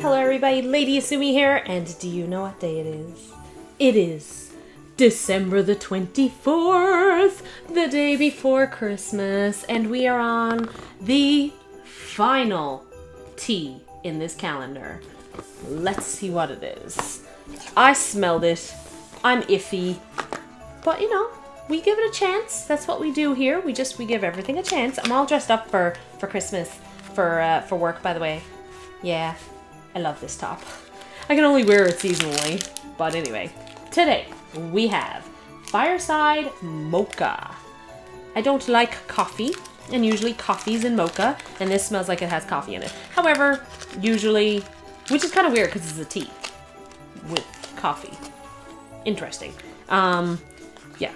Hello everybody, Lady Yasumi here, and do you know what day it is? It is December the 24th, the day before Christmas, and we are on the final tea in this calendar. Let's see what it is. I smelled it, I'm iffy, but you know, we give it a chance. That's what we do here, we give everything a chance. I'm all dressed up for Christmas, for work by the way, yeah. I love this top. I can only wear it seasonally, but anyway. Today, we have Fireside Mocha. I don't like coffee, and usually coffee's in mocha, and this smells like it has coffee in it. However, usually, which is kind of weird because it's a tea with coffee. Interesting. Yeah,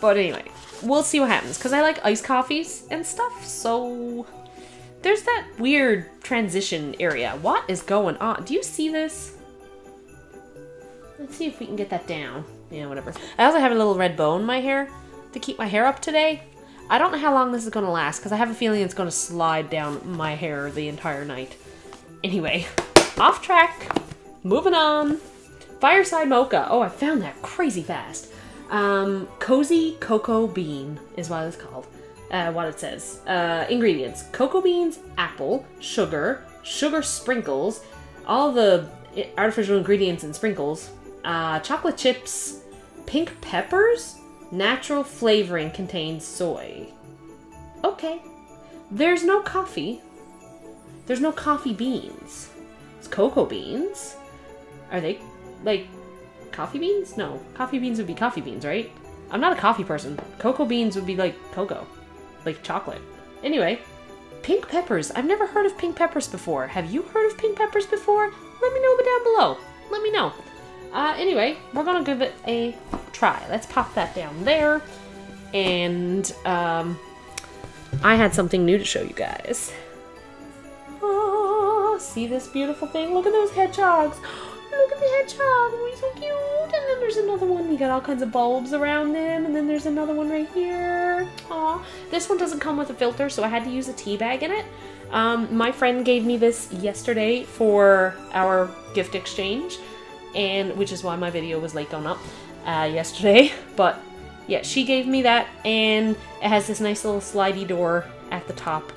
but anyway, we'll see what happens because I like iced coffees and stuff, so there's that weird transition area. What is going on? Do you see this? Let's see if we can get that down. Yeah, whatever. I also have a little red bow in my hair to keep my hair up today. I don't know how long this is going to last because I have a feeling it's going to slide down my hair the entire night. Anyway, off track. Moving on. Fireside Mocha. Oh, I found that crazy fast. Cozy Cocoa Bean is what it's called. What it says. Ingredients. Cocoa beans, apple, sugar sprinkles, all the artificial ingredients and sprinkles, chocolate chips, pink peppers, natural flavoring contains soy. Okay. There's no coffee. There's no coffee beans. It's cocoa beans. Are they, like, coffee beans? No. Coffee beans would be coffee beans, right? I'm not a coffee person. Cocoa beans would be like cocoa. Like chocolate. Anyway, pink peppers. I've never heard of pink peppers before. Have you heard of pink peppers before? Let me know down below. Let me know. Anyway, we're gonna give it a try. Let's pop that down there. And I had something new to show you guys. Oh, see this beautiful thing? Look at those hedgehogs. Look at the hedgehog. He's so cute. And then there's another one. You got all kinds of bulbs around him. And then there's another one right here. Aw. This one doesn't come with a filter, so I had to use a tea bag in it. My friend gave me this yesterday for our gift exchange, and which is why my video was late going up yesterday. But yeah, she gave me that, and it has this nice little slidey door at the top.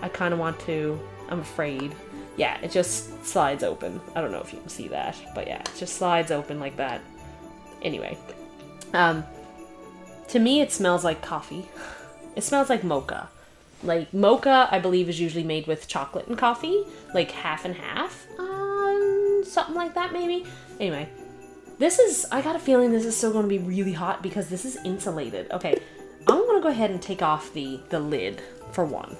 I kind of want to. I'm afraid. Yeah, it just slides open. I don't know if you can see that, but yeah, it just slides open like that. Anyway, to me it smells like coffee. It smells like mocha. Like, mocha, I believe, is usually made with chocolate and coffee, like half and half, something like that maybe. Anyway, this is, I got a feeling this is still going to be really hot because this is insulated. Okay, I'm going to go ahead and take off the lid for one.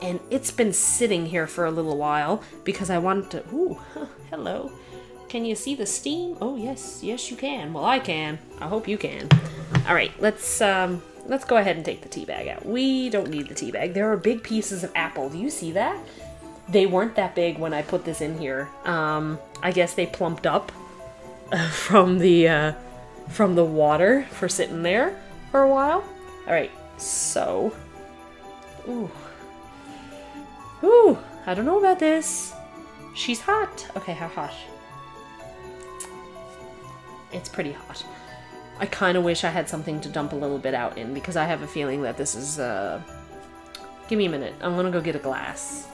And it's been sitting here for a little while because I wanted to. Ooh, hello. Can you see the steam? Oh yes, yes you can. Well, I can. I hope you can. All right, let's go ahead and take the tea bag out. We don't need the tea bag. There are big pieces of apple. Do you see that? They weren't that big when I put this in here. I guess they plumped up from the water for sitting there for a while. All right, so. Ooh. Ooh, I don't know about this. She's hot. Okay, how hot? It's pretty hot. I kind of wish I had something to dump a little bit out in because I have a feeling that this is, Give me a minute. I'm gonna go get a glass.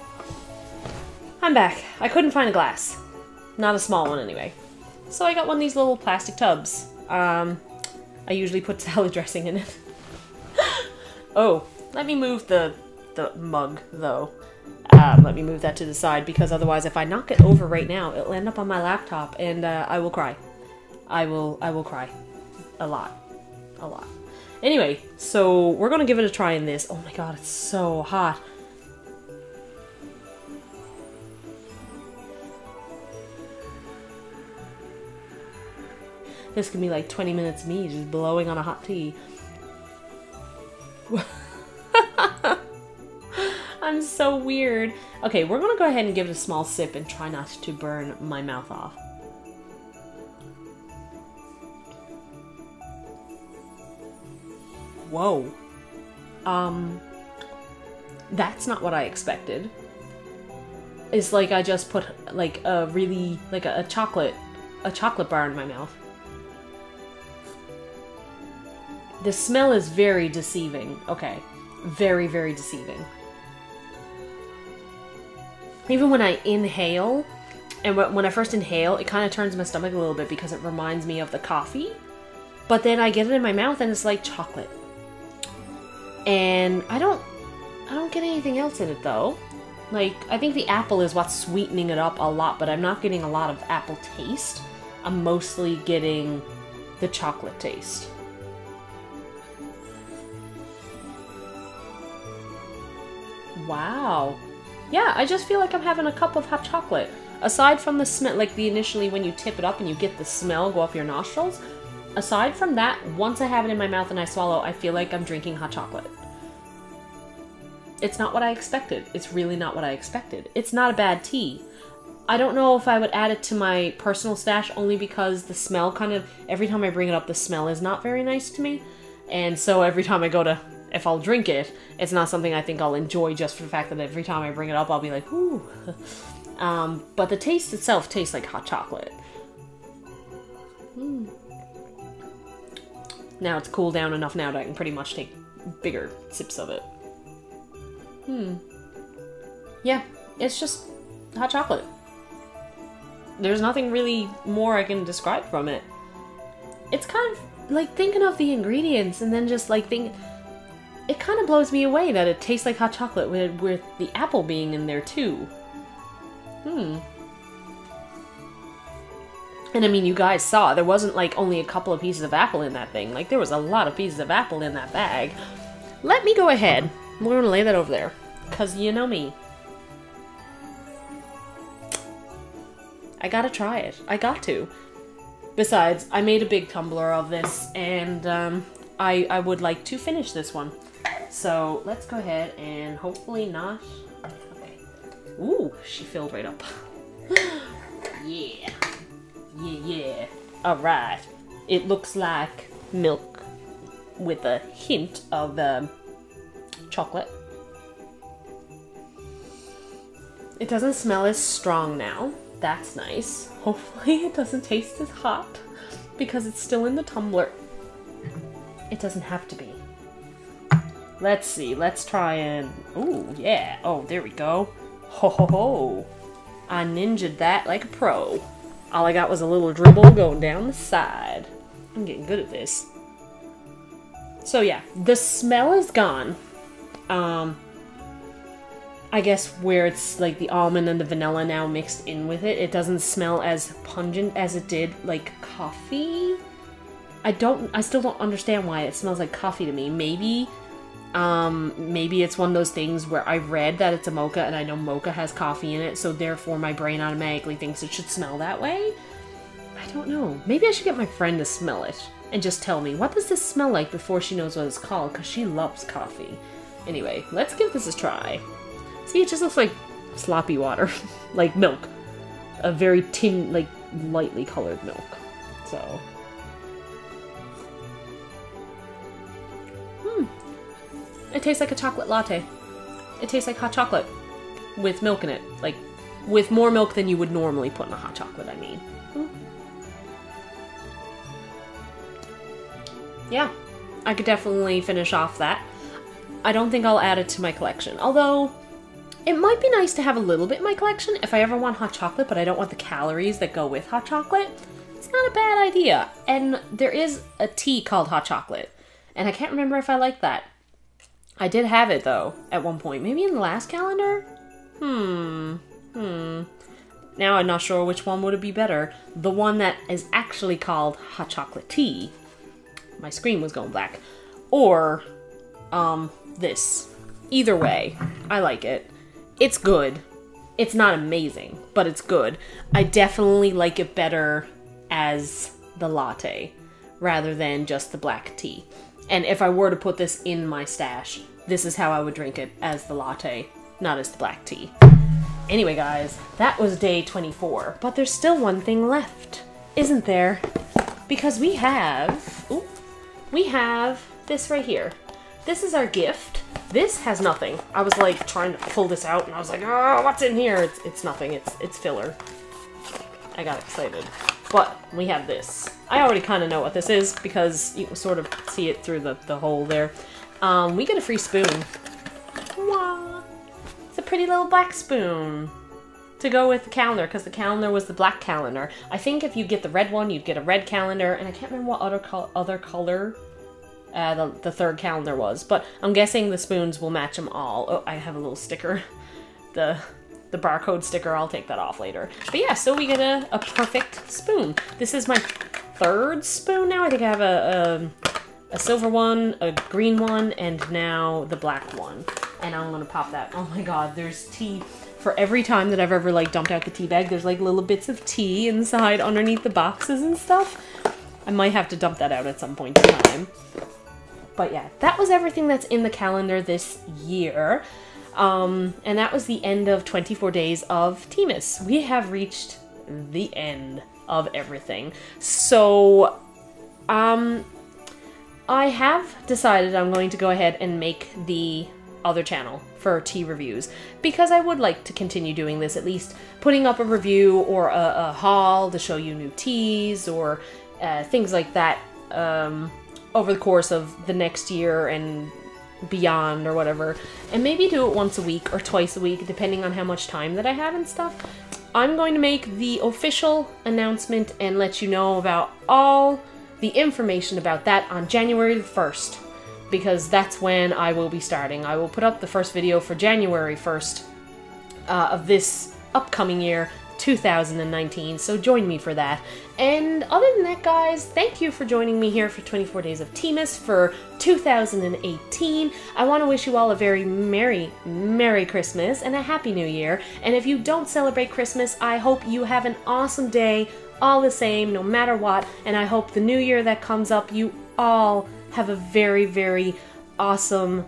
I'm back. I couldn't find a glass. Not a small one anyway. So I got one of these little plastic tubs. I usually put salad dressing in it. Oh, let me move the mug, though. Let me move that to the side because otherwise if I knock it over right now, it'll end up on my laptop and I will cry. I will cry a lot. Anyway, so we're gonna give it a try in this. Oh my god, it's so hot. This could be like 20 minutes of me just blowing on a hot tea. I'm so weird. Okay, we're gonna go ahead and give it a small sip and try not to burn my mouth off. Whoa. That's not what I expected. It's like I just put like a really, like a chocolate bar in my mouth. The smell is very deceiving. Okay. Very, very deceiving. Even when I inhale, and when I first inhale, it kind of turns my stomach a little bit because it reminds me of the coffee. But then I get it in my mouth and it's like chocolate. And I don't get anything else in it though. Like, I think the apple is what's sweetening it up a lot, but I'm not getting a lot of apple taste. I'm mostly getting the chocolate taste. Wow. Yeah, I just feel like I'm having a cup of hot chocolate. Aside from the smell, like the initially when you tip it up and you get the smell go up your nostrils, aside from that, once I have it in my mouth and I swallow, I feel like I'm drinking hot chocolate. It's not what I expected. It's really not what I expected. It's not a bad tea. I don't know if I would add it to my personal stash only because the smell kind of, every time I bring it up, the smell is not very nice to me. And so every time I go to, if I'll drink it, it's not something I think I'll enjoy just for the fact that every time I bring it up, I'll be like, ooh. But the taste itself tastes like hot chocolate. Mm. Now it's cooled down enough now that I can pretty much take bigger sips of it. Hmm. Yeah, it's just hot chocolate. There's nothing really more I can describe from it. It's kind of like thinking of the ingredients and then just like think. It kind of blows me away that it tastes like hot chocolate with the apple being in there too. Hmm. And I mean, you guys saw, there wasn't like only a couple of pieces of apple in that thing. Like there was a lot of pieces of apple in that bag. Let me go ahead. We're gonna lay that over there. 'Cause you know me. I gotta try it. I got to. Besides, I made a big tumbler of this and I would like to finish this one. So let's go ahead and hopefully not. Okay. Ooh, she filled right up. Yeah. Yeah, yeah. Alright. It looks like milk with a hint of chocolate. It doesn't smell as strong now. That's nice. Hopefully it doesn't taste as hot because it's still in the tumbler. It doesn't have to be. Let's see. Let's try and... Ooh, yeah. Oh, there we go. Ho ho ho. I ninja'd that like a pro. All I got was a little dribble going down the side. I'm getting good at this. So yeah, the smell is gone. I guess where it's like the almond and the vanilla now mixed in with it, it doesn't smell as pungent as it did like coffee. I still don't understand why it smells like coffee to me. Maybe it's one of those things where I read that it's a mocha and I know mocha has coffee in it, so therefore my brain automatically thinks it should smell that way. I don't know. Maybe I should get my friend to smell it and just tell me, what does this smell like before she knows what it's called, because she loves coffee. Anyway, let's give this a try. See, it just looks like sloppy water, like milk. A very tin, like, lightly colored milk. So... It tastes like a chocolate latte. It tastes like hot chocolate with milk in it. Like, with more milk than you would normally put in a hot chocolate, I mean. Mm. Yeah, I could definitely finish off that. I don't think I'll add it to my collection. Although, it might be nice to have a little bit in my collection if I ever want hot chocolate, but I don't want the calories that go with hot chocolate. It's not a bad idea. And there is a tea called hot chocolate. And I can't remember if I like that. I did have it, though, at one point. Maybe in the last calendar? Now I'm not sure which one would be better. The one that is actually called hot chocolate tea. My screen was going black. Or, this. Either way, I like it. It's good. It's not amazing, but it's good. I definitely like it better as the latte rather than just the black tea. And if I were to put this in my stash, this is how I would drink it, as the latte, not as the black tea. Anyway, guys, that was day 24, but there's still one thing left, isn't there? Because we have, ooh, we have this right here. This is our gift. This has nothing. I was like trying to pull this out and I was like, oh, what's in here? It's nothing, it's filler. I got excited. But we have this. I already kind of know what this is because you can sort of see it through the hole there. We get a free spoon. Wow. It's a pretty little black spoon to go with the calendar, because the calendar was the black calendar. I think if you get the red one, you'd get a red calendar, and I can't remember what other color the third calendar was, but I'm guessing the spoons will match them all. Oh, I have a little sticker. The barcode sticker, I'll take that off later. But yeah, so we get a perfect spoon. This is my third spoon now. I think I have a silver one, a green one, and now the black one. And I'm gonna pop that. Oh my god, there's tea. For every time that I've ever like dumped out the tea bag, there's like little bits of tea inside underneath the boxes and stuff. I might have to dump that out at some point in time. But yeah, that was everything that's in the calendar this year. And that was the end of 24 days of Tea-mas. We have reached the end of everything. So, I have decided I'm going to go ahead and make the other channel for tea reviews, because I would like to continue doing this, at least putting up a review or a haul to show you new teas or things like that over the course of the next year and beyond or whatever, and maybe do it once a week or twice a week depending on how much time that I have and stuff. I'm going to make the official announcement and let you know about all the information about that on January the 1st, because that's when I will be starting. I will put up the first video for January 1st of this upcoming year, 2019, so join me for that. And other than that, guys, thank you for joining me here for 24 Days of Tea-mas for 2018. I want to wish you all a very Merry Christmas and a Happy New Year. And if you don't celebrate Christmas, I hope you have an awesome day, all the same, no matter what. And I hope the new year that comes up, you all have a very, very awesome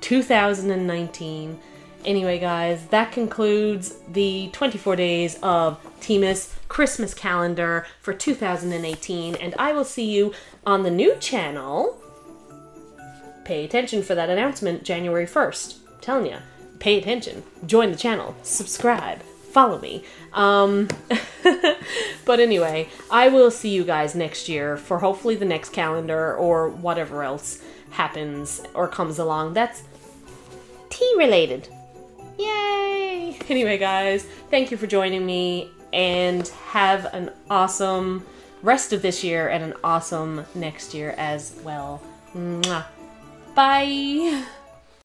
2019. Anyway, guys, that concludes the 24 days of Tea-mas Christmas calendar for 2018, and I will see you on the new channel. Pay attention for that announcement, January 1st. I'm telling you, pay attention. Join the channel. Subscribe. Follow me. But anyway, I will see you guys next year for hopefully the next calendar or whatever else happens or comes along that's tea-related. Yay! Anyway, guys, thank you for joining me, and have an awesome rest of this year and an awesome next year as well. Mwah. Bye!